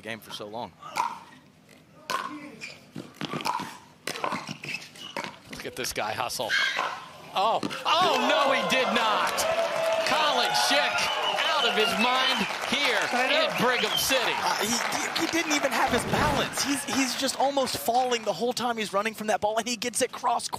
the game for so long. Look at this guy hustle. Oh, oh no, he did not. Colin Schick out of his mind here in Brigham City. He didn't even have his balance. He's just almost falling the whole time he's running from that ball, and he gets it cross-court.